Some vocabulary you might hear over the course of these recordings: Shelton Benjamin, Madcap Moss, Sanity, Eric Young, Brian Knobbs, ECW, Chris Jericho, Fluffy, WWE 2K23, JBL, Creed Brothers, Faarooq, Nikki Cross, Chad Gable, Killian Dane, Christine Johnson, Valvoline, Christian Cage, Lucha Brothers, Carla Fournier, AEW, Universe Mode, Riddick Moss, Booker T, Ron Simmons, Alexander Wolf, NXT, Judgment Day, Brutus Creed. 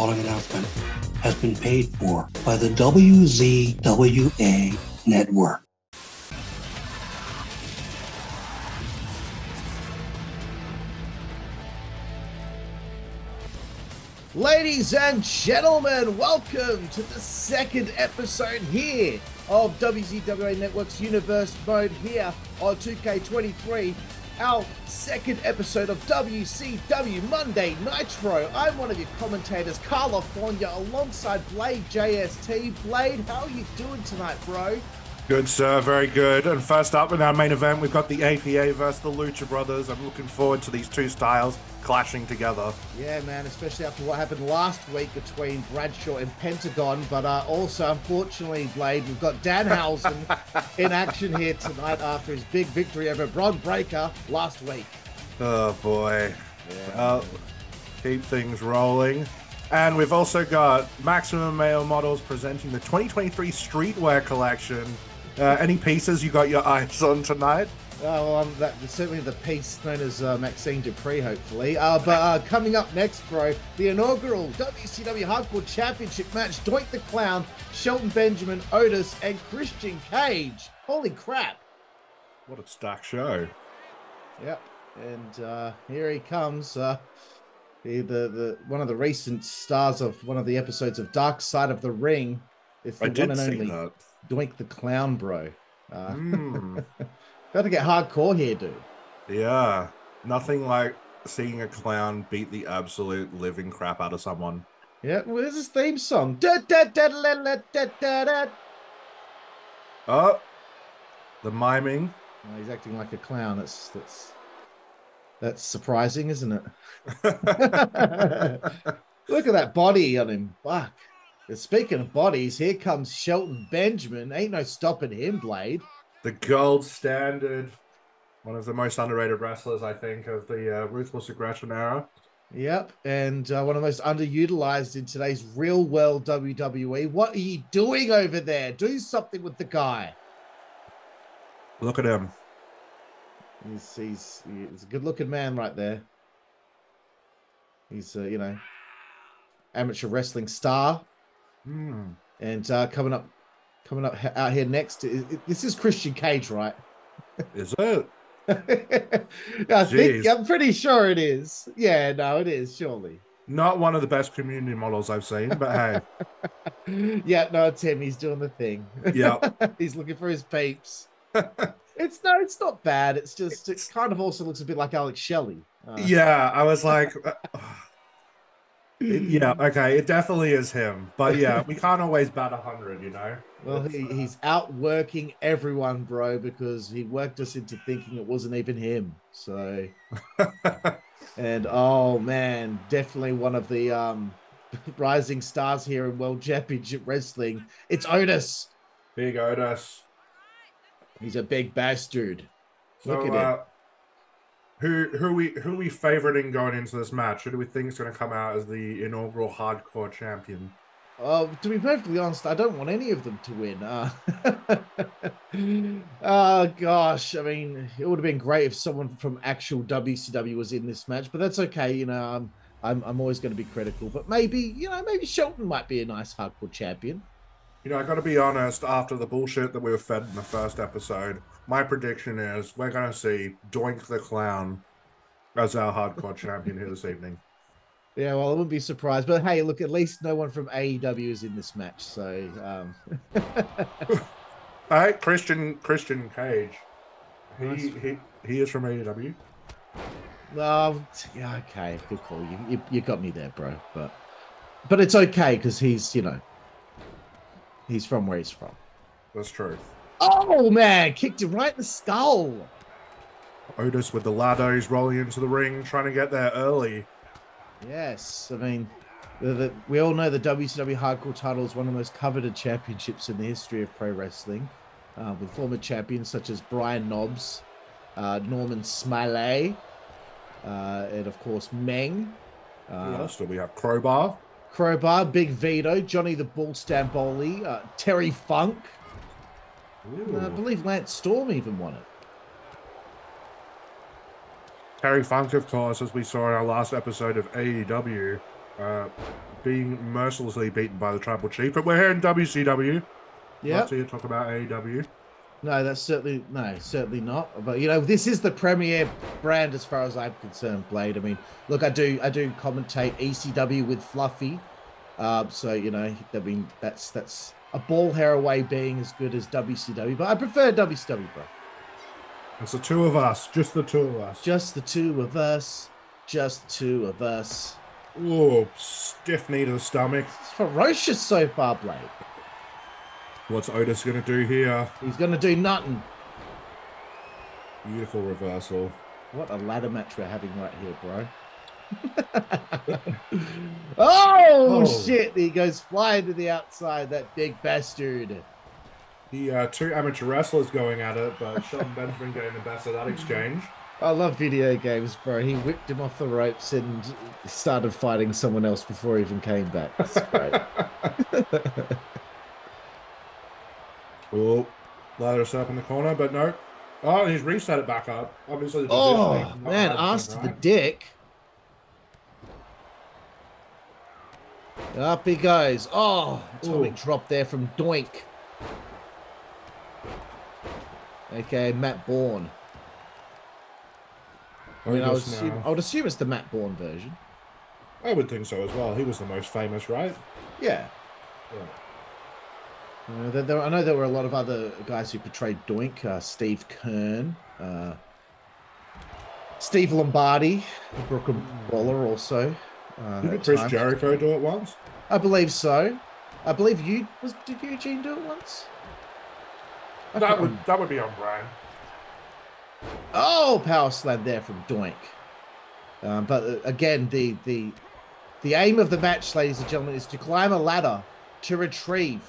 calling it out then, has been paid for by the WZWA Network. Ladies and gentlemen, welcome to the second episode here of WCWA Network's Universe Mode here on 2K23. Our second episode of WCW Monday Nitro. I'm one of your commentators, Carla Fournier, alongside Blade JST. Blade, how are you doing tonight, bro? Good, sir. Very good. And first up in our main event, we've got the APA versus the Lucha Brothers. I'm looking forward to these two styles clashing together. Yeah, man, especially after what happened last week between Bradshaw and Pentagon. But also, unfortunately, Blade, we've got Danhausen in action here tonight after his big victory over Bron Breakker last week. Oh, boy. Yeah. Well, keep things rolling. And we've also got Maximum Male Models presenting the 2023 Streetwear Collection. Any pieces you got your eyes on tonight? Well, certainly the piece known as Maxine Dupree, hopefully. But coming up next, bro, the inaugural WCW Hardcore Championship match, Doink the Clown, Shelton Benjamin, Otis, and Christian Cage. Holy crap. What a stacked show. Yep, and here he comes. The one of the recent stars of one of the episodes of Dark Side of the Ring. It's the one and only that. Doink the Clown, bro. Got to get hardcore here, dude. Yeah, nothing like seeing a clown beat the absolute living crap out of someone. Yeah, well, there's his theme song. Oh, the miming. Oh, he's acting like a clown. That's surprising, isn't it? Look at that body on him. Fuck. And speaking of bodies, here comes Shelton Benjamin. Ain't no stopping him, Blade. The gold standard, one of the most underrated wrestlers, I think, of the Ruthless Aggression era. Yep, and one of the most underutilized in today's real-world WWE. What are you doing over there? Do something with the guy. Look at him. He's a good-looking man right there. He's, you know, amateur wrestling star. Mm. And coming up out here next, this is Christian Cage, right? Is it? I'm pretty sure it is. Yeah, no, it is, surely. Not one of the best community models I've seen, but hey. Yeah, no, it's him. He's doing the thing. Yeah. He's looking for his peeps. It's not bad. It's just, it kind of also looks a bit like Alex Shelley. Yeah, I was like... Yeah, okay, it definitely is him. But yeah, we can't always bat 100, you know? Well, he's outworking everyone, bro, because he worked us into thinking it wasn't even him. So, and oh man, definitely one of the rising stars here in World Championship Wrestling. It's Otis. Big Otis. He's a big bastard. So, look at him. Who are we favoriting going into this match? Who do we think is going to come out as the inaugural hardcore champion? To be perfectly honest, I don't want any of them to win. Gosh, I mean, it would have been great if someone from actual WCW was in this match, but that's okay. You know, I'm always going to be critical, but maybe Shelton might be a nice hardcore champion. You know, I got to be honest, after the bullshit that we were fed in the first episode, my prediction is we're going to see Doink the Clown as our hardcore champion here this evening. Yeah, well, I wouldn't be surprised. But hey, look, at least no one from AEW is in this match. So, all right, Christian Cage. He is from AEW. Yeah, okay, good call. You got me there, bro. But it's okay because he's, you know, he's from where he's from. That's true. Oh, man. Kicked him right in the skull. Otis with the ladder. He's rolling into the ring, trying to get there early. Yes. I mean, we all know the WCW Hardcore title is one of the most coveted championships in the history of pro wrestling, with former champions such as Brian Knobbs, Norman Smiley, and, of course, Meng. Who else do we have? Crowbar. Crowbar, Big Vito, Johnny the Bull Stamboli, Terry Funk. I believe Lance Storm even won it. Terry Funk, of course, as we saw in our last episode of AEW, being mercilessly beaten by the Tribal Chief. But we're here in WCW. Yeah. Not here to talk about AEW. No, that's certainly, no, certainly not. But, you know, this is the premier brand as far as I'm concerned, Blade. I mean, look, I do commentate ECW with Fluffy. So, you know, I mean, that's a ball hair away being as good as WCW, but I prefer WCW, bro. It's the two of us, just the two of us. Just the two of us, just two of us. Oh, stiff knee to the stomach. It's ferocious so far, Blade. What's Otis going to do here? He's going to do nothing. Beautiful reversal. What a ladder match we're having right here, bro. oh, shit. He goes flying to the outside, that big bastard. The two amateur wrestlers going at it, but Shelton Benjamin getting the best of that exchange. I love video games, bro. He whipped him off the ropes and started fighting someone else before he even came back. That's great. Oh, ladder's up in the corner, but no. Oh, he's reset it back up. Obviously, oh, man, ass to the dick. Up he goes. Oh, atomic drop there from Doink. Okay, Matt Bourne. I mean, I would assume it's the Matt Bourne version. I would think so as well. He was the most famous, right? Yeah. Yeah. I know there were a lot of other guys who portrayed Doink. Steve Kern, Steve Lombardi, the Brooklyn Brawler also. Did Chris Jericho do it once? I believe so. I believe did Eugene do it once? That would be on Brian. Oh, power slam there from Doink. But again, the aim of the match, ladies and gentlemen, is to climb a ladder to retrieve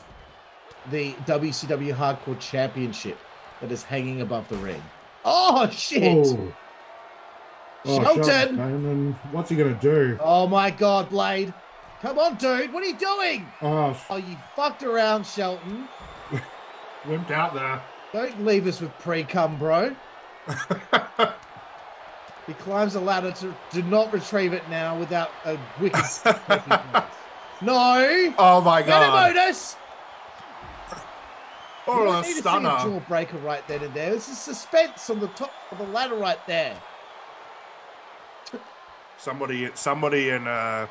the WCW Hardcore Championship that is hanging above the ring. Oh, shit! Oh. Oh, Shelton! What's he going to do? Oh, my God, Blade. Come on, dude. What are you doing? Oh, you fucked around, Shelton. Wimped out there. Don't leave us with pre-cum, bro. He climbs a ladder to do not retrieve it now without a wicked... No! Oh, my God. Animotus! Or a stunner. A jawbreaker right then and there. This is suspense on the top of the ladder right there. Somebody in camera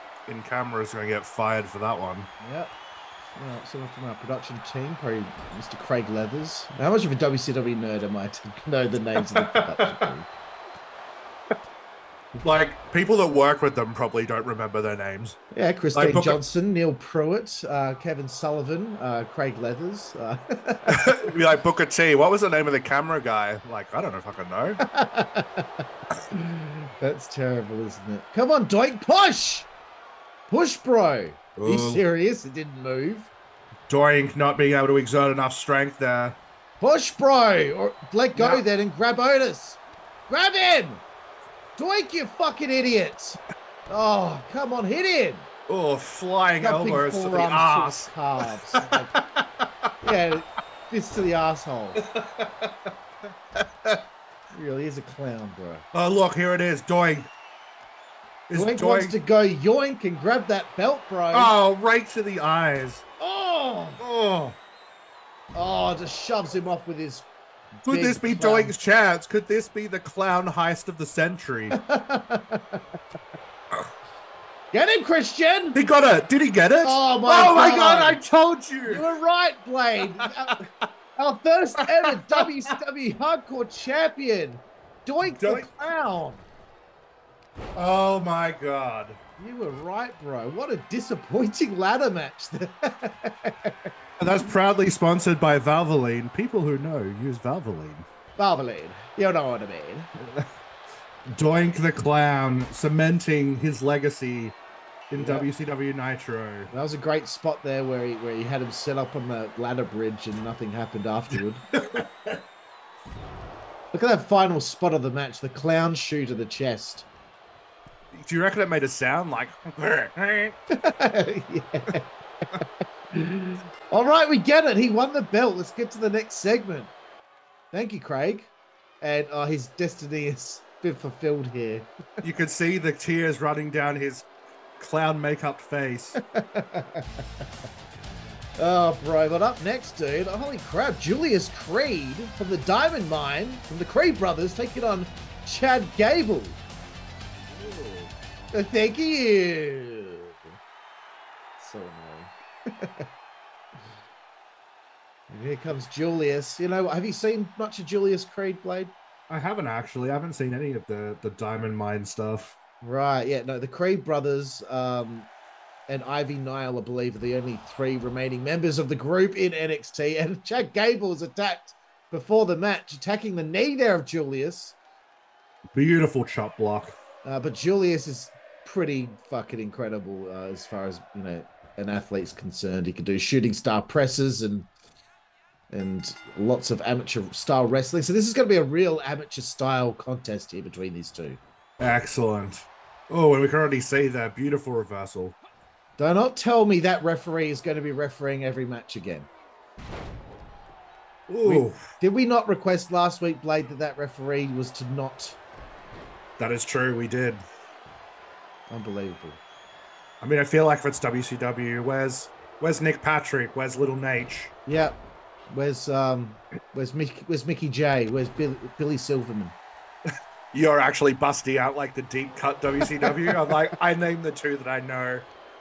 is going to get fired for that one. Yep. Well, someone from our production team, probably Mr. Craig Leathers. How much of a WCW nerd am I to know the names of the production team? Like, people that work with them probably don't remember their names. Yeah, Christine Johnson, Neil Pruitt, Kevin Sullivan, Craig Leathers. Like Booker T. What was the name of the camera guy? Like, I don't know if I can know. That's terrible, isn't it? Come on, Doink, push! Push, bro! Are you serious? It didn't move. Doink not being able to exert enough strength there. Push, bro! Or let go then and grab Otis. Grab him! Doink, you fucking idiot! Oh, come on, hit him! Oh, flying elbows to the arse. To calves. Like, yeah, fist to the asshole. Really is a clown, bro. Oh, look, here it is, Doink. Doink wants to go yoink and grab that belt, bro. Oh, right to the eyes. Oh! Oh! Oh, just shoves him off with his... Could this be Doink's chance? Could this be the clown heist of the century? Get him, Christian! He got it! Did he get it? Oh my god, I told you! You were right, Blade! Our first ever WCW Hardcore Champion! Doink the Clown! Oh my god. You were right, bro. What a disappointing ladder match. And that's proudly sponsored by Valvoline. People who know use Valvoline. Valvoline. You know what I mean. Doink the Clown cementing his legacy in WCW Nitro. That was a great spot there where he had him set up on the ladder bridge and nothing happened afterward. Look at that final spot of the match. The clown shoe to the chest. Do you reckon it made a sound like... All right, we get it. He won the belt. Let's get to the next segment. Thank you, Craig. And his destiny has been fulfilled here. You can see the tears running down his clown makeup face. Oh, bro. But up next, dude, holy crap, Julius Creed from the Diamond Mine, from the Creed Brothers, taking on Chad Gable. Ooh. Thank you. So annoying. And here comes Julius. You know, have you seen much of Julius Creed, Blade? I haven't actually. I haven't seen any of the Diamond Mine stuff. Right, yeah. No, the Creed Brothers and Ivy Nile, I believe, are the only three remaining members of the group in NXT. And Chad Gable was attacked before the match, attacking the knee there of Julius. Beautiful chop block. But Julius is pretty fucking incredible as far as, you know, an athlete's concerned. He could do shooting star presses and lots of amateur style wrestling. So this is going to be a real amateur style contest here between these two. Excellent. Oh, and we can already see that beautiful reversal. Do not tell me that referee is going to be refereeing every match again. Ooh. Did we not request last week, Blade, that referee was to not? That is true. We did. Unbelievable. I mean, I feel like if it's WCW, where's Nick Patrick? Where's Little Nate? Yeah. Where's Mickey J? Where's Billy Silverman? You're actually busting out like the deep cut WCW. I'm like, I named the two that I know.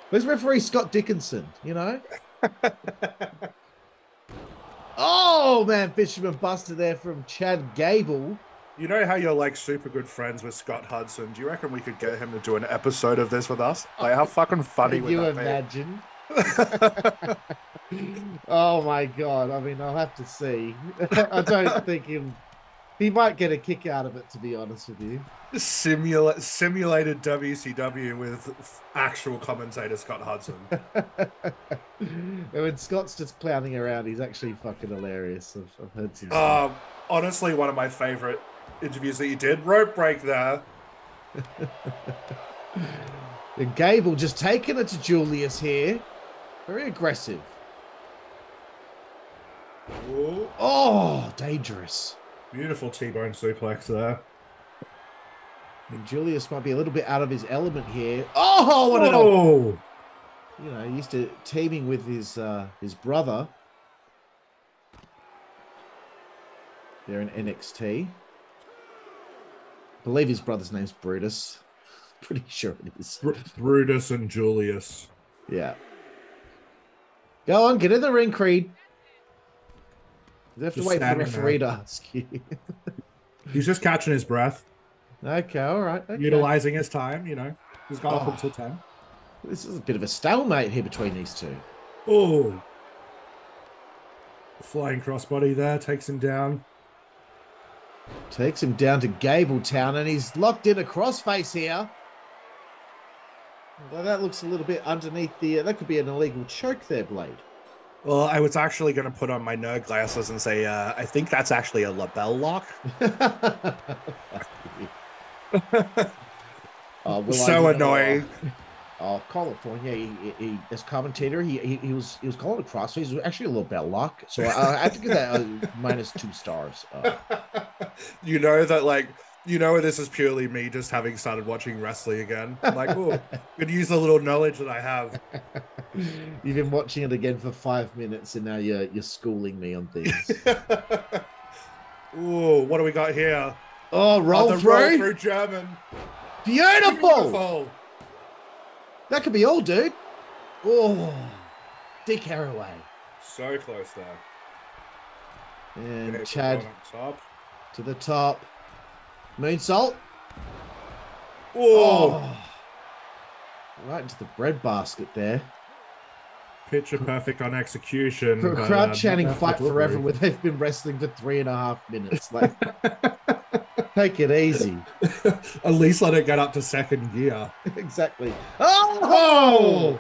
Where's referee Scott Dickinson? You know. Oh man, Fisherman Buster there from Chad Gable. You know how you're like super good friends with Scott Hudson. Do you reckon we could get him to do an episode of this with us? Like, how fucking funny would that be? Can you imagine? Oh my god, I mean, I'll have to see. I don't think he might get a kick out of it, to be honest with you. Simulated WCW with actual commentator Scott Hudson. And when Scott's just clowning around, he's actually fucking hilarious. I've heard some honestly, one of my favorite interviews that you did, rope break there. And Gable just taking it to Julius here. Very aggressive. Ooh. Oh, dangerous. Beautiful T-bone suplex there. And Julius might be a little bit out of his element here. Oh, what an... You know, he used to teaming with his brother. They're in NXT. I believe his brother's name's Brutus. Pretty sure it is. Brutus and Julius. Yeah. Go on, get in the ring, Creed. You have to wait for the referee to ask you. He's just catching his breath. Okay, all right. Okay. Utilizing his time, you know. He's gone up until 10. This is a bit of a stalemate here between these two. Oh. Flying crossbody there, takes him down. Takes him down to Gable Town, and he's locked in a crossface here. Well, that looks a little bit underneath the... that could be an illegal choke there, Blade. Well, I was actually going to put on my nerd glasses and say, I think that's actually a label lock. So annoying. Oh, call it for him. Yeah, he, as commentator, he was calling it a cross. So he's actually a label lock. So I have to give that a -2 stars. You know that, like... You know, this is purely me just having started watching wrestling again. I'm like, oh, could use the little knowledge that I have. You've been watching it again for 5 minutes, and now you're schooling me on things. Ooh, what do we got here? Oh, roll through German. Beautiful. That could be all, dude. Oh, Dick Haraway. So close there. And Chad to the top. Moonsault. Oh. Right into the bread basket there. Picture perfect on execution. Crowd chanting "Fight Forever" where they've been wrestling for 3.5 minutes. Like, take it easy. At least let it get up to second gear. Exactly. Oh!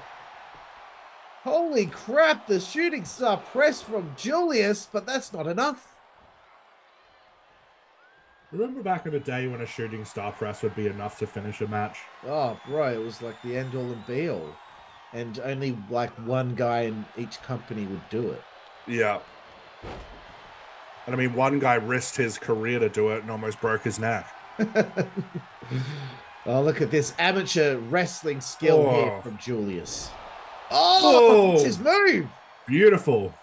Holy crap! The shooting star press from Julius, but that's not enough. Remember back in the day when a shooting star press would be enough to finish a match? Oh, bro, it was like the end-all and be-all. And only, like, one guy in each company would do it. Yeah. And, I mean, one guy risked his career to do it and almost broke his neck. Oh, look at this amateur wrestling skill here from Julius. Oh, that's his move. Beautiful.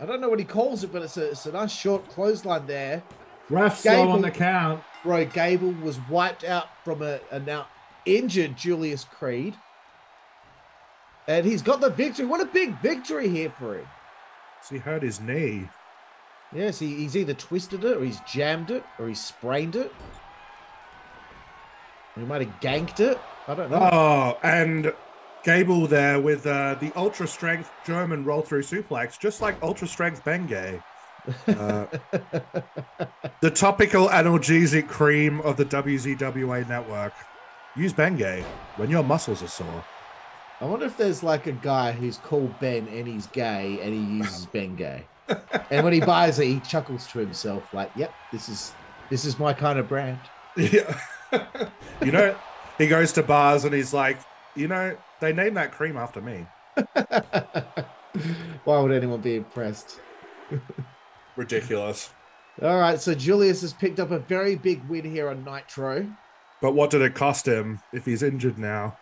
I don't know what he calls it, but it's a nice short clothesline there. Ref slow on the count. Bro, Gable was wiped out from a now injured Julius Creed. And he's got the victory. What a big victory here for him. So he hurt his knee. Yes, he's either twisted it, or he's jammed it, or he's sprained it. He might have ganked it. I don't know. Oh, and Gable there with the ultra strength German roll through suplex, just like ultra strength Bengay. The topical analgesic cream of the WZWA network. Use Bengay when your muscles are sore. I wonder if there's like a guy who's called Ben and he's gay and he uses Bengay. And when he buys it, he chuckles to himself like, yep, this is my kind of brand. Yeah. You know, he goes to bars and he's like, you know, they named that cream after me. Why would anyone be impressed? Ridiculous. All right, so Julius has picked up a very big win here on Nitro. But what did it cost him if he's injured now?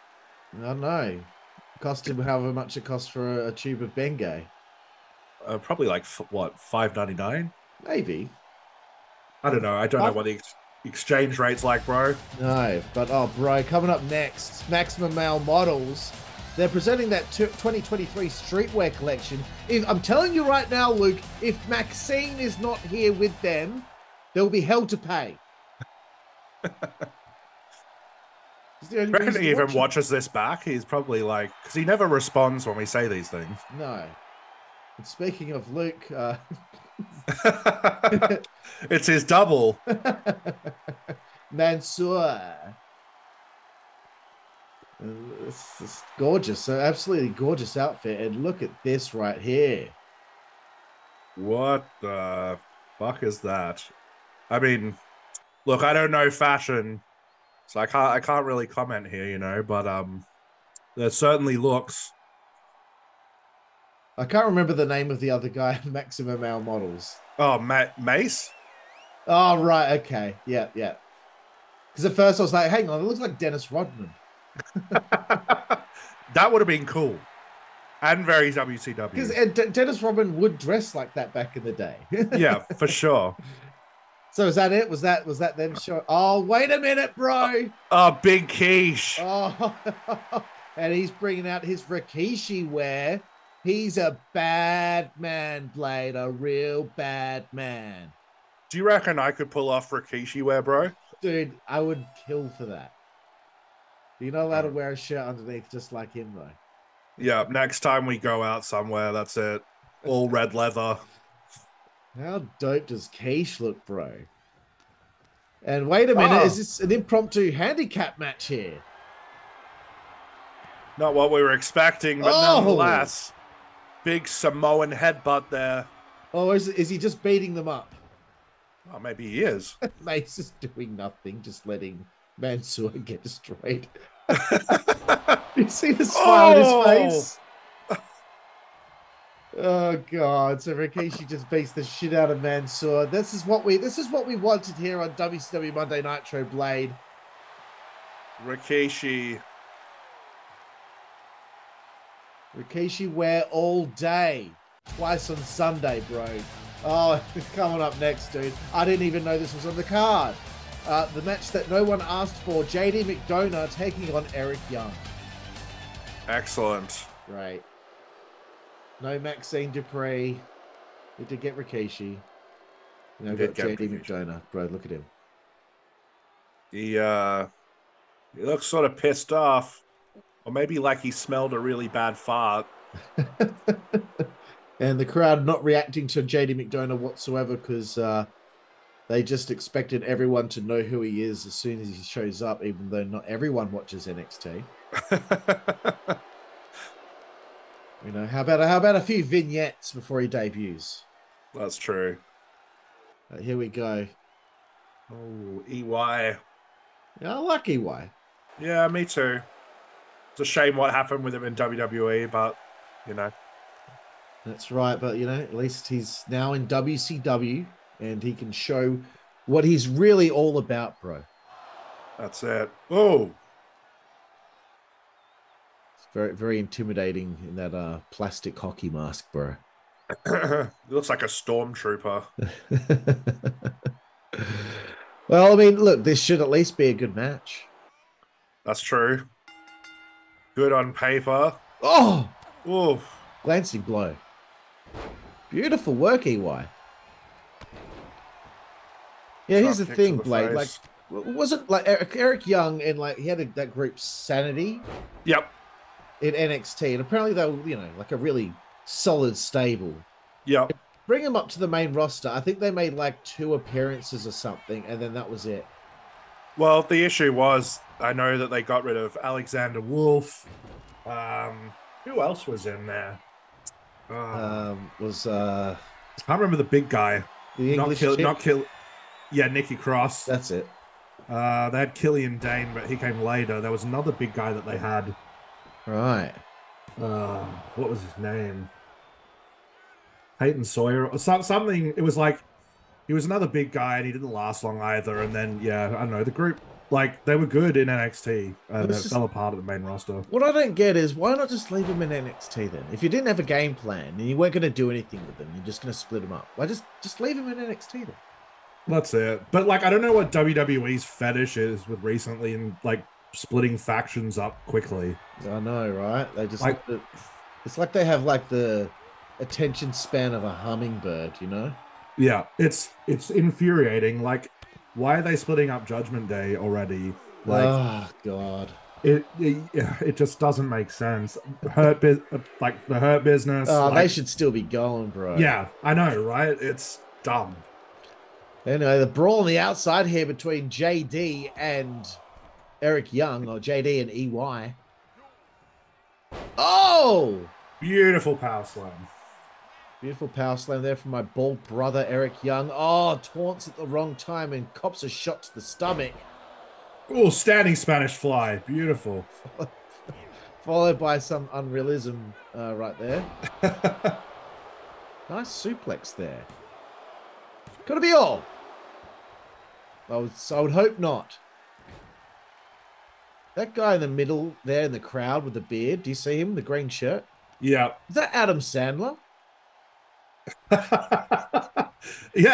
I don't know. Cost him however much it cost for a tube of Bengay. Probably like, what, $5.99? Maybe. I don't know. I don't know what the exchange rate's like, bro. No, but oh, bro, coming up next, Maximum Male Models. They're presenting that 2023 streetwear collection. I'm telling you right now, Luke, if Maxine is not here with them, there'll be hell to pay. I reckon he even watches this back. He's probably like, because he never responds when we say these things. No. And speaking of Luke, it's his double, Mansoor. It's gorgeous, absolutely gorgeous outfit. And look at this right here. What the fuck is that? I mean, look, I don't know fashion, so I can't really comment here, you know. But there certainly looks. I can't remember the name of the other guy, Maximum Male Models. Oh, Mace? Oh, right. Okay. Yeah, yeah. Because at first I was like, hang on, it looks like Dennis Rodman. That would have been cool. And very WCW. Because Dennis Rodman would dress like that back in the day. Yeah, for sure. So is that it? Was that them showing? Oh, wait a minute, bro. Oh, big quiche. Oh, and he's bringing out his Rikishi wear. He's a bad man, Blade, a real bad man. Do you reckon I could pull off Rikishi wear, bro? Dude, I would kill for that. You're not allowed to wear a shirt underneath just like him, though. Yeah, next time we go out somewhere, that's it. All red leather. How dope does Quiche look, bro? And wait a minute, is this an impromptu handicap match here? Not what we were expecting, but nonetheless... Big Samoan headbutt there. Oh, is he just beating them up? Oh, maybe he is. Mace is doing nothing, just letting Mansoor get destroyed. You see the smile on his face? Oh God! So Rikishi just beats the shit out of Mansoor. This is what we wanted here on WCW Monday Nitro, Blade. Rikishi wear all day, twice on Sunday, bro. Oh, coming up next, dude. I didn't even know this was on the card. The match that no one asked for, JD McDonagh taking on Eric Young. Excellent. Great. No Maxine Dupree. We did get Rikishi. No, we got JD McDonagh, bro. Look at him. He looks sort of pissed off. Or maybe like he smelled a really bad fart. And the crowd not reacting to JD McDonagh whatsoever because they just expected everyone to know who he is as soon as he shows up, even though not everyone watches NXT. You know, how about a few vignettes before he debuts? That's true. Here we go. Oh, EY. Yeah, I like EY. Yeah, me too. It's a shame what happened with him in WWE, but, you know. That's right, but, you know, at least he's now in WCW, and he can show what he's really all about, bro. That's it. Whoa. It's very, very intimidating in that plastic hockey mask, bro. It looks like a stormtrooper. Well, I mean, look, this should at least be a good match. That's true. Good on paper. Oh! Oof. Glancing blow. Beautiful work, EY. Yeah, here's the thing, Blade. Like, wasn't like Eric Young and like he had that group Sanity. Yep. In NXT, and apparently they were, you know, like a really solid stable. Yep. Bring them up to the main roster. I think they made like 2 appearances or something, and then that was it. Well, the issue was I know that they got rid of Alexander Wolf. Who else was in there? I can't remember the big guy. The English chick? Yeah, Nikki Cross. That's it. They had Killian Dane, but he came later. There was another big guy that they had. Right. What was his name? Peyton Sawyer or something. It was like he was another big guy, and he didn't last long either. And then, yeah, I don't know. The group, like, they were good in NXT, and they fell apart at the main roster. What I don't get is why not just leave him in NXT then? If you didn't have a game plan and you weren't going to do anything with them, you're just going to split him up. Why just leave him in NXT then? That's it. But, like, I don't know what WWE's fetish is with recently and, like, splitting factions up quickly. I know, right? They just, like, it's like they have, like, the attention span of a hummingbird, you know? Yeah, it's infuriating. Like, why are they splitting up Judgment Day already? Like, oh, God. It just doesn't make sense. Like, the Hurt Business. Oh, like, they should still be going, bro. Yeah, I know, right? It's dumb. Anyway, the brawl on the outside here between JD and Eric Young, or JD and EY. Oh! Beautiful power slam. Beautiful power slam there from my bald brother, Eric Young. Oh, taunts at the wrong time and cops a shot to the stomach. Oh, standing Spanish fly. Beautiful. Followed by some unrealism right there. Nice suplex there. Could it be all? I would hope not. That guy in the middle there in the crowd with the beard, do you see him? The green shirt? Yeah. Is that Adam Sandler? Yeah,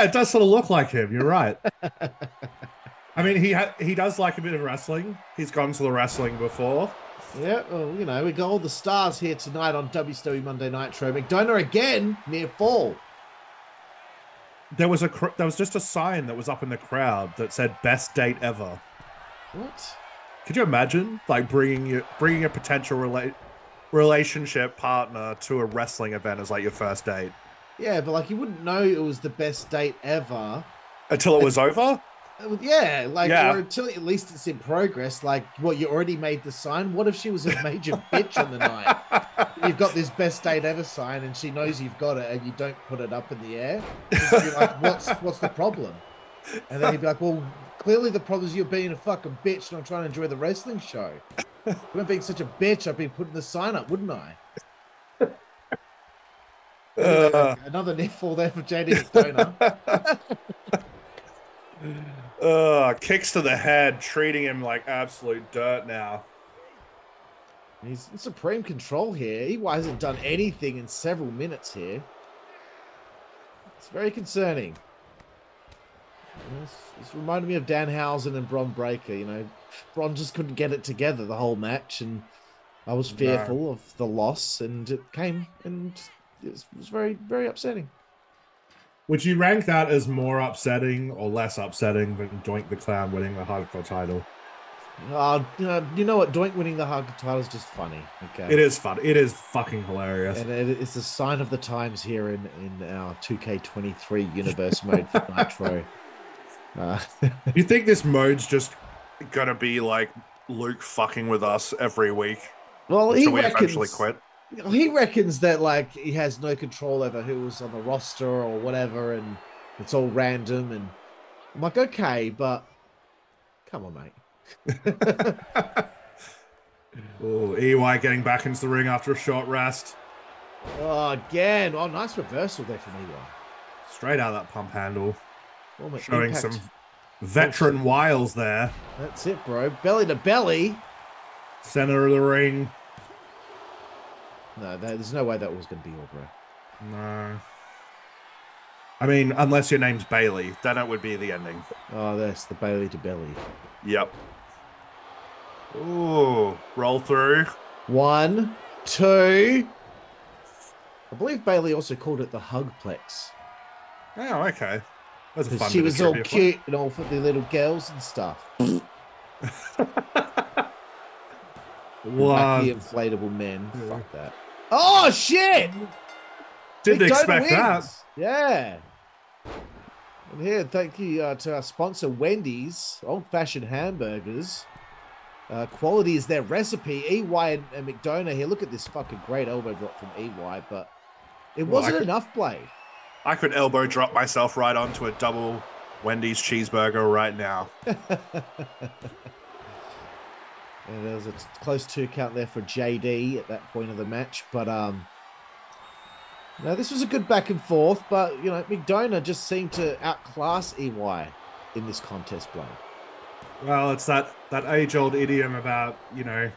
it does sort of look like him. You're right. I mean, he does like a bit of wrestling. He's gone to the wrestling before. Yeah, well, you know, we got all the stars here tonight on WCW Monday Nitro. McDonagh again, near fall. There was just a sign that was up in the crowd that said "best date ever." What? Could you imagine, like, bringing a potential relationship partner to a wrestling event as like your first date? Yeah, but like you wouldn't know it was the best date ever until it was over. Yeah, like, yeah. Or until at least it's in progress. Like, what, you already made the sign? What if she was a major bitch on the night? You've got this best date ever sign and she knows you've got it and you don't put it up in the air. You're like, what's the problem? And then he'd be like, well, clearly the problem is you're being a fucking bitch and I'm trying to enjoy the wrestling show. If I'm being such a bitch, I'd be putting the sign up, wouldn't I? Another near fall there for JD McDonagh. Kicks to the head, treating him like absolute dirt now. He's in supreme control here. He hasn't done anything in several minutes here. It's very concerning. It's reminded me of Danhausen and Bron Breakker. You know, Bron just couldn't get it together the whole match, and I was fearful of the loss, and it came, and it was very, very upsetting. Would you rank that as more upsetting or less upsetting than Doink the Clown winning the Hardcore title? You know what? Doink winning the Hardcore title is just funny. Okay, it is fun. It is fucking hilarious. And it's a sign of the times here in our 2K23 universe mode for Nitro. You think this mode's just gonna be like Luke fucking with us every week? Well, until we eventually quit. He reckons that, like, he has no control over who was on the roster or whatever, and it's all random. And I'm like, okay, but come on, mate. Oh, EY getting back into the ring after a short rest. Oh, again. Oh, nice reversal there from EY. Straight out of that pump handle. Showing some Veteran Wiles there. That's it, bro. Belly to belly. Center of the ring. No, there's no way that was going to be all, bro. No. I mean, unless your name's Bailey, then it would be the ending. Oh, that's the Bailey to belly. Yep. Ooh, roll through. 1, 2. I believe Bailey also called it the Hugplex. Oh, okay. That's a fun. She was all cute and all for the little girls and stuff. Lucky inflatable men. Yeah. Fuck that. Oh shit! Didn't expect that. Yeah. And here, thank you to our sponsor Wendy's, old-fashioned hamburgers. Quality is their recipe. EY and McDonagh here. Look at this fucking great elbow drop from EY, but it wasn't enough, Blade. I could elbow drop myself right onto a double Wendy's cheeseburger right now. And there was a close 2 count there for JD at that point of the match, but no, this was a good back and forth, but you know, McDonagh just seemed to outclass EY in this contest, Blade. Well, it's that age-old idiom about, you know,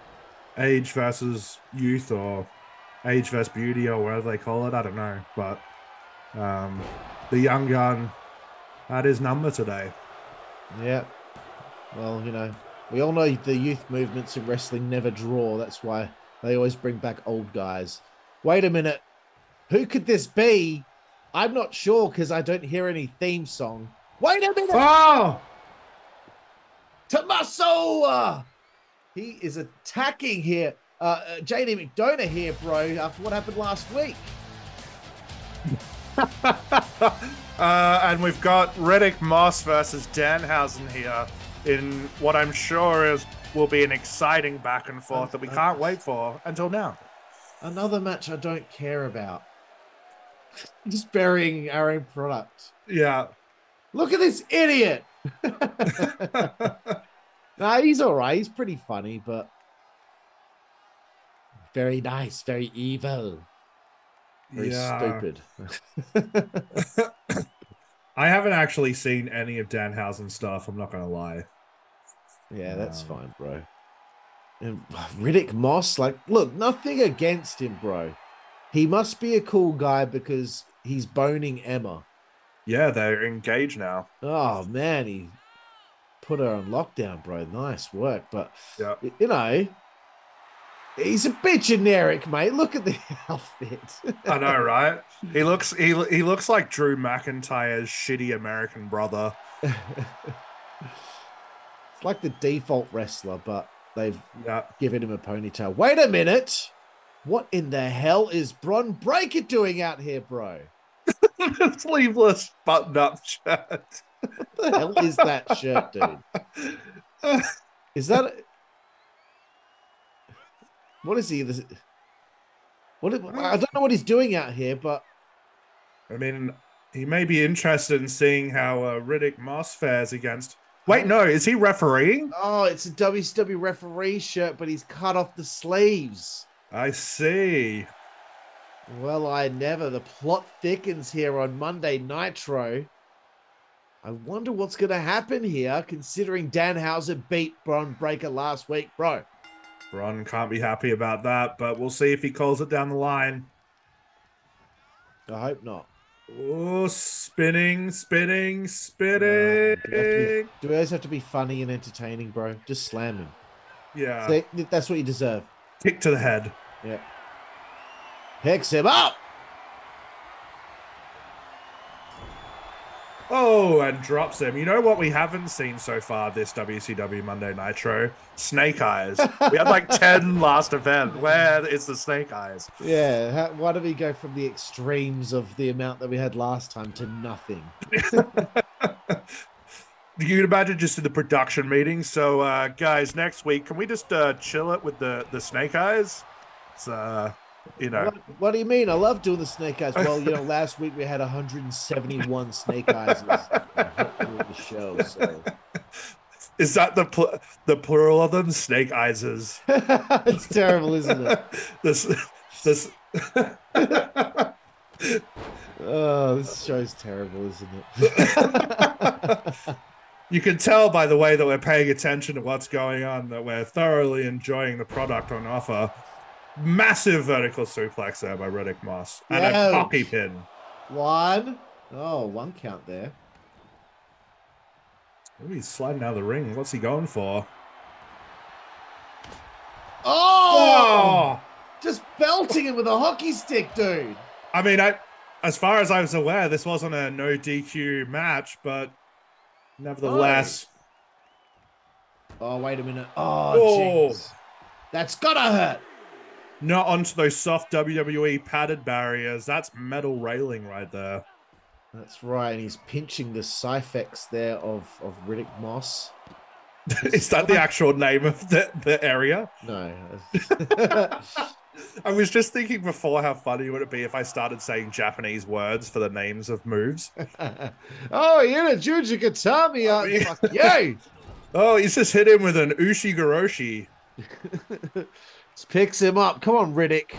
age versus youth or age versus beauty or whatever they call it. I don't know, but the young gun had his number today. Yeah. Well, you know, we all know the youth movements in wrestling never draw. That's why they always bring back old guys. Wait a minute. Who could this be? I'm not sure because I don't hear any theme song. Wait a minute. Oh! Tommaso! He is attacking here. JD McDonagh here, bro, after what happened last week. And we've got Riddick Moss versus Danhausen here in what I'm sure will be an exciting back and forth that we can't wait for until now. Another match I don't care about. Just burying our own product. Yeah. Look at this idiot. Nah, he's all right. He's pretty funny, but very nice, very evil, very stupid. I haven't actually seen any of Danhausen's stuff. I'm not going to lie. Yeah, that's fine, bro. And Riddick Moss, like, look, nothing against him, bro. He must be a cool guy because he's boning Emma. Yeah, they're engaged now. Oh, man, he put her on lockdown, bro. Nice work. But, you know, he's a bit generic, mate. Look at the outfit. I know, right? He looks like Drew McIntyre's shitty American brother. It's like the default wrestler, but they've given him a ponytail. Wait a minute. What in the hell is Bron Breakker doing out here, bro? The sleeveless button-up shirt. What the hell is that shirt, dude? Is that? What is he? I don't know what he's doing out here, but I mean, he may be interested in seeing how Riddick Moss fares against. Wait, no, is he refereeing? Oh, it's a WCW referee shirt, but he's cut off the sleeves. I see. Well, I never. The plot thickens here on Monday Nitro. I wonder what's going to happen here, considering Danhausen beat Bron Breakker last week, bro. Bron can't be happy about that, but we'll see if he calls it down the line. I hope not. Oh, spinning. Do we always have to be funny and entertaining, bro? Just slam him. Yeah. So that's what you deserve. Kick to the head. Yeah. Picks him up. Oh, and drops him. You know what we haven't seen so far this WCW Monday Nitro? Snake eyes. We had like 10 last event. Where is the snake eyes? Yeah. Why do we go from the extremes of the amount that we had last time to nothing? You can imagine just in the production meeting. So, guys, next week, can we just chill it with the snake eyes? It's... You know, what do you mean? I love doing the snake eyes. Well, you know, last week we had 171 snake eyes on the show. So. Is that the plural of them? Snake eyeses. It's terrible, isn't it? This. Oh, this show's terrible, isn't it? You can tell by the way that we're paying attention to what's going on, that we're thoroughly enjoying the product on offer. Massive vertical suplex there by Riddick Moss. And a poppy pin. One count there. Ooh, he's sliding out of the ring. What's he going for? Oh! Just belting it with a hockey stick, dude. I mean, as far as I was aware, this wasn't a no DQ match, but nevertheless. Oh, wait a minute. Oh, jeez. That's gotta hurt. Not onto those soft WWE padded barriers. That's metal railing right there. That's right. And he's pinching the Syphex there of Riddick Moss. Is that the actual name of the area? No. I was just thinking before how funny would it be if I started saying Japanese words for the names of moves. Oh, you're a Jujigatami. Fuck, yay! Oh, he's just hit him with an Ushigoroshi. Just picks him up. Come on, Riddick.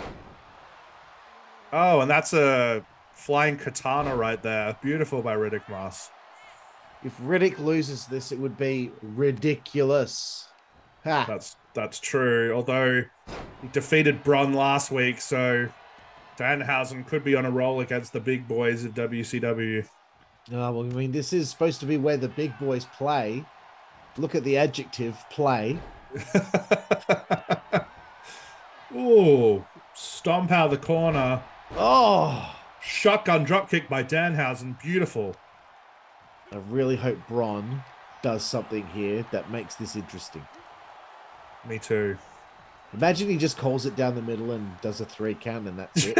Oh, and that's a flying katana right there. Beautiful by Riddick Moss. If Riddick loses this, it would be ridiculous. Ha. That's true. Although he defeated Bron last week, so Danhausen could be on a roll against the big boys at WCW. Oh, well, I mean, this is supposed to be where the big boys play. Look at the adjective, play. Ooh, stomp out of the corner. Oh, shotgun dropkick by Danhausen. Beautiful. I really hope Bron does something here that makes this interesting. Me too. Imagine he just calls it down the middle and does a 3 count and that's it.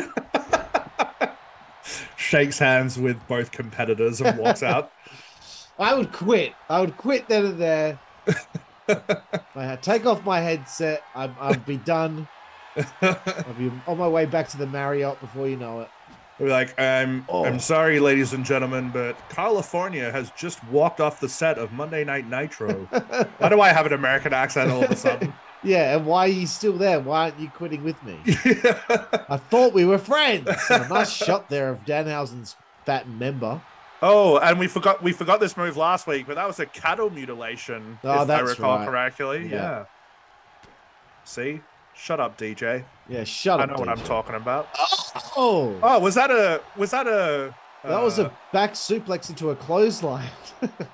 Shakes hands with both competitors and walks out. I would quit. I would quit then and there. I take off my headset. I'd be done. I'll be on my way back to the Marriott before you know it. We're like, I'm sorry, ladies and gentlemen, but California has just walked off the set of Monday Night Nitro. Why do I have an American accent all of a sudden? Yeah, and why are you still there? Why aren't you quitting with me? I thought we were friends. A nice shot there of Danhausen's fat member. Oh, and we forgot this move last week, but that was a cattle mutilation, if I recall correctly. Yeah. See? Shut up, DJ. Yeah, shut up. I know what I'm talking about. Oh, that was a back suplex into a clothesline.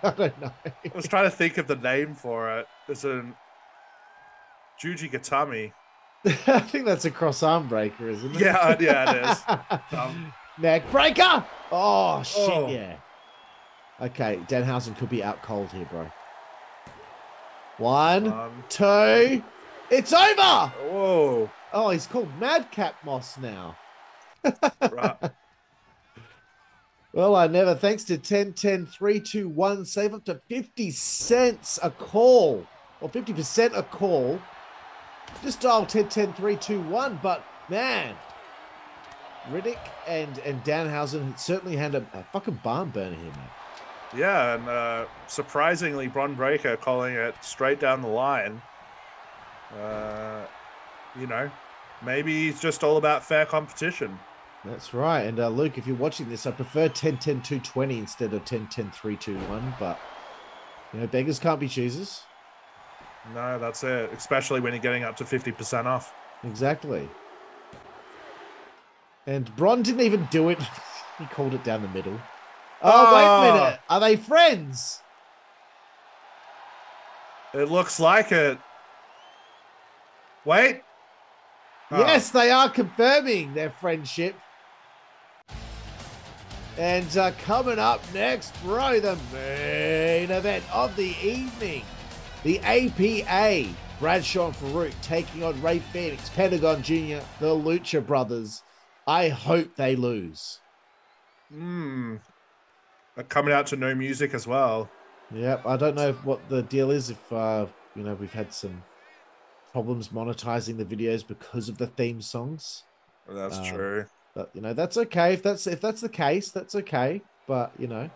I don't know. I was trying to think of the name for it. It's an Jujigatami. I think that's a cross arm breaker, isn't it? Yeah, it is. Neck breaker. Oh shit, yeah. Okay, Danhausen could be out cold here, bro. 1, 2. It's over. Whoa. Oh, he's called Madcap Moss now. Right. Well, I never. Thanks to 1010-321, save up to 50 cents a call, or 50% a call. Just dial 1010-321. But man, Riddick and Danhausen certainly had a fucking barn burner here, man. Yeah, and surprisingly, Bron Breakker calling it straight down the line. You know, maybe it's just all about fair competition. That's right. And Luke, if you're watching this, I prefer 10-10-220 instead of 10-10-321. But you know, beggars can't be choosers. No, that's it. Especially when you're getting up to 50% off. Exactly. And Bron didn't even do it. He called it down the middle. Oh, wait a minute. Are they friends? It looks like it. Wait. Yes, they are confirming their friendship. And coming up next, bro, the main event of the evening. The APA, Bradshaw and Faarooq taking on Rey Fénix, Pentagon Jr., the Lucha Brothers. I hope they lose. They're coming out to no music as well. Yep, I don't know what the deal is if, you know, we've had some problems monetizing the videos because of the theme songs. That's true. But you know, that's okay. If that's the case, that's okay. But you know, a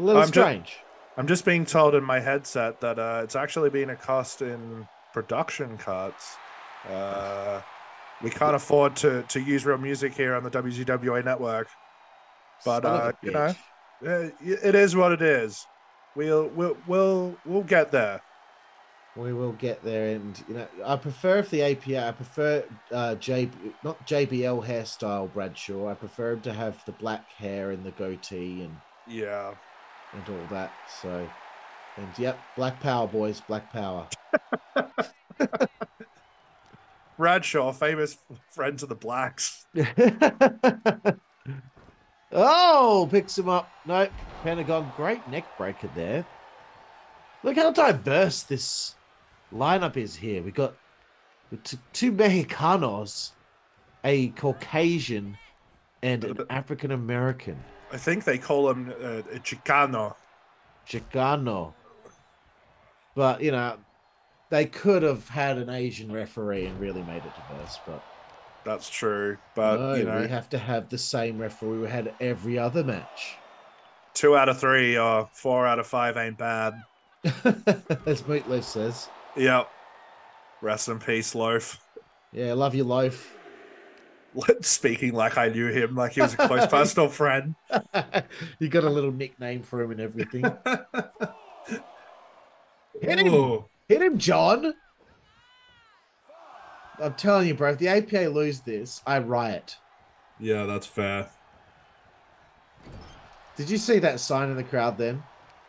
little strange. I'm just being told in my headset that it's actually been a cost in production cuts. We can't afford to use real music here on the WZWA network. But you know, it is what it is. We'll get there. We will get there, and you know, I prefer if the APA. I prefer not JBL hairstyle Bradshaw. I prefer him to have the black hair and the goatee, and yeah, and all that. So, and yep, black power, boys, black power. Bradshaw, famous friend to the blacks. Oh, picks him up. Nope, Pentagon, great neck breaker there. Look how diverse this lineup is here. We got two Mexicanos, a Caucasian, and an African American. I think they call him a Chicano. Chicano. But you know, they could have had an Asian referee and really made it diverse, but that's true. But no, you know, we have to have the same referee we had every other match. 2 out of 3 or 4 out of 5 ain't bad. As Meatloaf says. Yep. Rest in peace, Loaf. Yeah, love you, Loaf. Speaking like I knew him, like he was a close personal friend. You got a little nickname for him and everything. Hit him, John. I'm telling you, bro, if the APA lose this, I riot. Yeah, that's fair. Did you see that sign in the crowd then?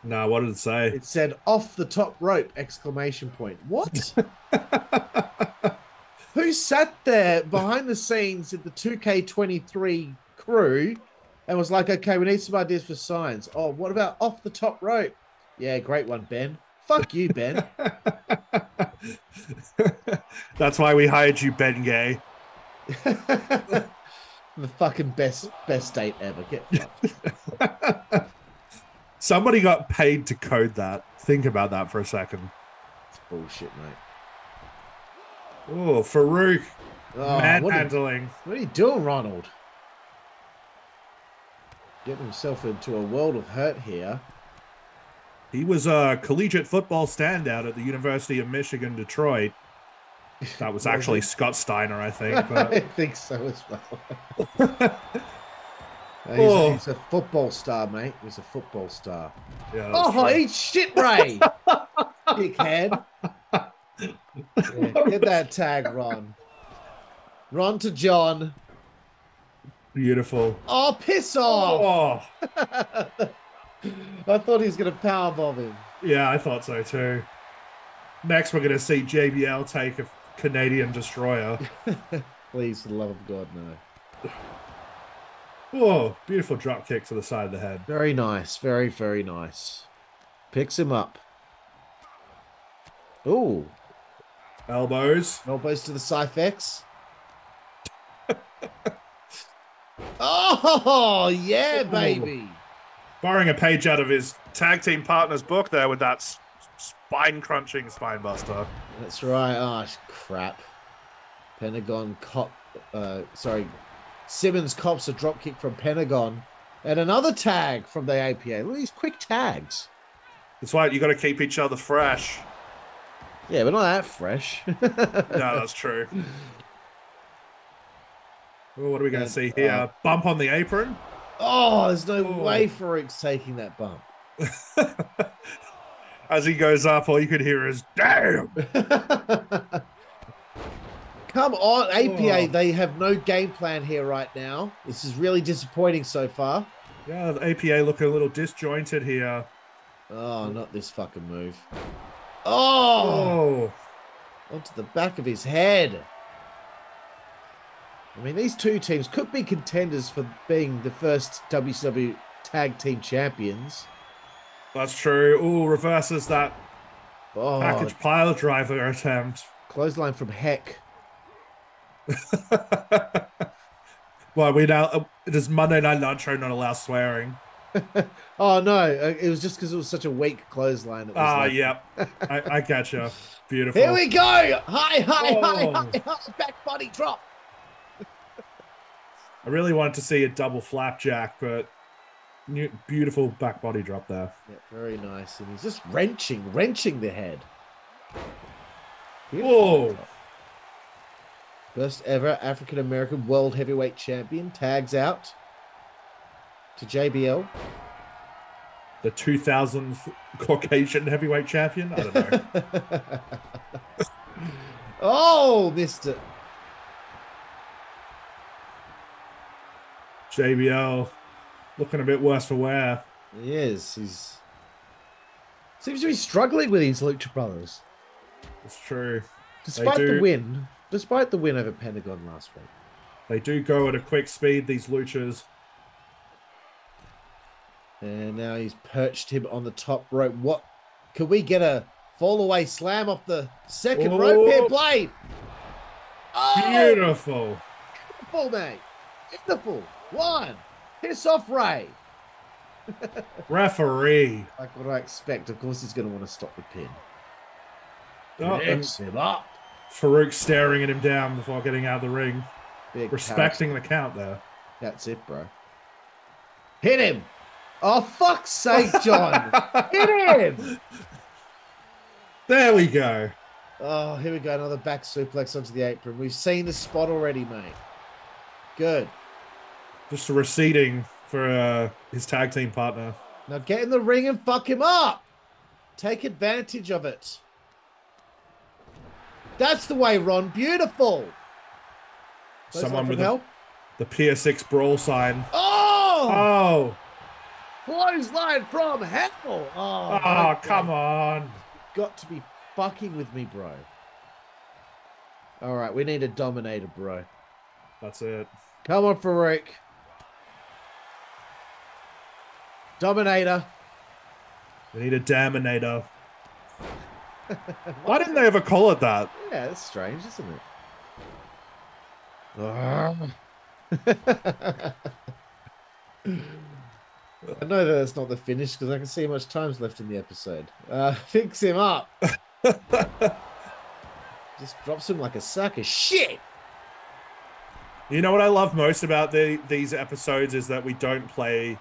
No, what did it say? It said "off the top rope!" ! What? Who sat there behind the scenes at the 2K23 crew and was like, "Okay, we need some ideas for signs. Oh, what about off the top rope? Yeah, great one, Ben. Fuck you, Ben." That's why we hired you, Bengay. The fucking best date ever. Get fucked. Somebody got paid to code that. Think about that for a second. It's bullshit, mate. Oh, Faarooq. Oh, manhandling. What are you doing, Ronald? Getting himself into a world of hurt here. He was a collegiate football standout at the University of Michigan, Detroit. That was actually Scott Steiner, I think. But... I think so as well. He's a football star, mate. He's a football star. Yeah, oh, eat shit, Ray! Dickhead. Yeah, get that tag, Ron. Ron to John. Beautiful. Oh, piss off! Oh. I thought he was going to powerbomb him. Yeah, I thought so too. Next, we're going to see JBL take a Canadian destroyer. Please, for the love of God, no. Whoa, beautiful drop kick to the side of the head. Very nice. Very, very nice. Picks him up. Ooh. Elbows. Elbows to the Syphex. Oh, yeah, baby. Borrowing a page out of his tag team partner's book there with that spine-crunching spinebuster. That's right. Oh, crap. Pentagon cop... Simmons cops a dropkick from Pentagon and another tag from the APA. Look at these quick tags. That's right. You got to keep each other fresh. Yeah, but not that fresh. No, that's true. Well, what are we going to see here? Bump on the apron. Oh, there's no way Faarooq's taking that bump. As he goes up, all you could hear is, damn. Come on, APA, they have no game plan here right now. This is really disappointing so far. Yeah, the APA looking a little disjointed here. Oh, not this fucking move. Oh! Onto the back of his head. I mean, these two teams could be contenders for being the first WCW Tag Team Champions. That's true. Ooh, reverses that package pile driver attempt. Clothesline from Heck. Well, we now does Monday Night Nitro not allow swearing? Oh no, it was just because it was such a weak clothesline. Ah, yeah, I catch you. Beautiful. Here we go! High, back body drop. I really wanted to see a double flapjack, but beautiful back body drop there. Yeah, very nice, and he's just wrenching the head. Beautiful. Whoa. First ever African-American World Heavyweight Champion tags out to JBL. the 2000th Caucasian heavyweight champion. I don't know. Oh, missed it. JBL looking a bit worse for wear. He is. He's seems to be struggling with these Lucha Brothers. It's true. Despite the win over Pentagon last week. They do go at a quick speed, these Luchas. And now he's perched him on the top rope. What? Could we get a fall-away slam off the second rope here, Blade? Oh! Beautiful. Beautiful, mate. Beautiful. One. Piss off, Ray. Referee. Like what I expect. Of course he's going to want to stop the pin. Oh, him up. Faarooq staring at him down before getting out of the ring. Big respecting count. The count there. That's it, bro. Hit him. Oh, fuck's sake, John. Hit him. There we go. Oh, here we go. Another back suplex onto the apron. We've seen the spot already, mate. Good. Just a receding for his tag team partner. Now get in the ring and fuck him up. Take advantage of it. That's the way, Ron. Beautiful. Those someone with the PSX brawl sign. Oh! Oh! Clothesline from hell. Oh, come on. You've got to be fucking with me, bro. All right, we need a dominator, bro. That's it. Come on, Faarooq. Dominator. We need a Dominator. Why didn't they ever call it that? Yeah, that's strange, isn't it? I know that that's not the finish because I can see how much time's left in the episode. Fix him up. Just drops him like a sack of shit. You know what I love most about these episodes is that we don't play...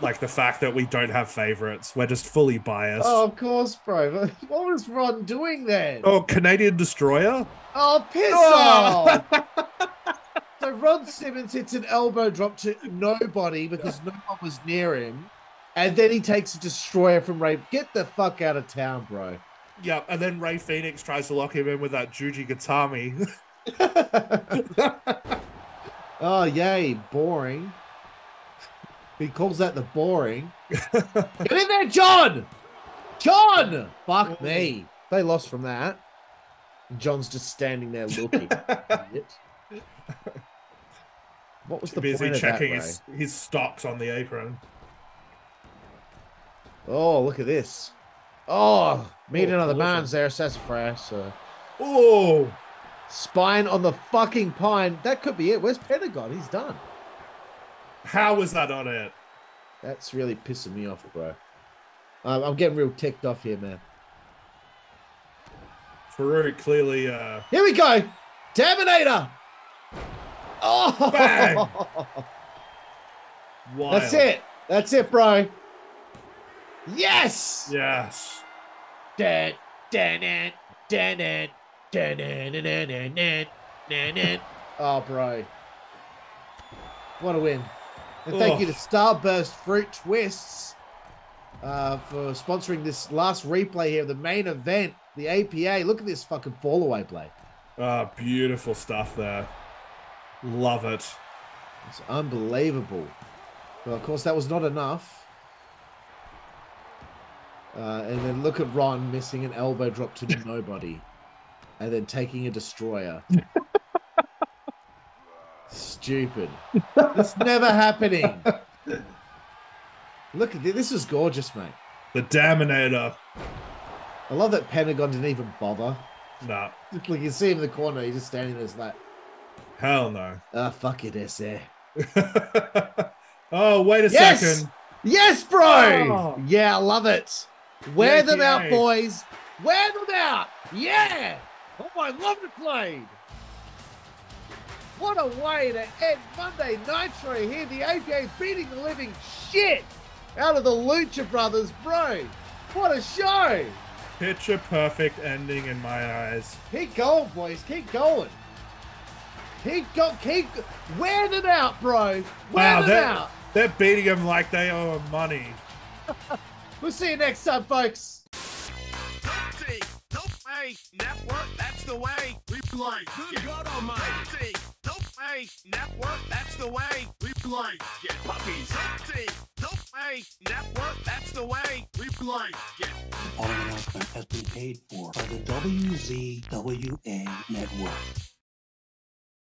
Like the fact that we don't have favorites. We're just fully biased. Oh, of course, bro. What was Ron doing then? Oh, Canadian Destroyer? Oh, piss off! So Ron Simmons hits an elbow drop to nobody because no one was near him. And then he takes a Destroyer from Rey. Get the fuck out of town, bro. Yep, and then Rey Fénix tries to lock him in with that Juji Gatami. Oh, yay. Boring. He calls that the boring. Get in there, John! John! Fuck me. They lost from that. John's just standing there looking. What was the point of that, checking his stocks on the apron. Oh, look at this. Oh, meeting another man's there. Sassafras. Oh! Spine on the fucking pine. That could be it. Where's Pentagon? He's done. How was that on it? That's really pissing me off, bro. I'm getting real ticked off here, man. Faarooq clearly... Here we go! Dominator! Oh! Bang! Wild. That's it. That's it, bro. Yes! Yes. Dan, dan, dan, dan, dan, dan, dan, dan, dan, dan, dan, dan. Oh, bro. What a win. And thank you to Starburst Fruit Twists for sponsoring this last replay here, the main event, the APA. Look at this fucking fall away play. Oh, beautiful stuff there. Love it. It's unbelievable. Well, of course, that was not enough. And then look at Ron missing an elbow drop to nobody and then taking a Destroyer. Stupid. That's never happening. Look at this. This is gorgeous, mate. The Dominator. I love that Pentagon didn't even bother. No. Nah. Like you see him in the corner, he's just standing there like, hell no. Ah, fuck it, SA. Oh, wait a second. Yes, bro. Oh. Yeah, I love it. Wear them out, boys. Wear them out. Yeah. Oh, I love the play. What a way to end Monday Nitro here. The APA beating the living shit out of the Lucha Brothers, bro. What a show. Picture perfect ending in my eyes. Keep going, boys. Keep going. Keep wearing it out, bro. Wearing it out. They're beating them like they owe him money. We'll see you next time, folks. Network, that's the way we play. Good God Almighty. Network, that's the way we play. Get puppies. Network, that's the way we play. Get all announcement has been paid for by the WZWA Network.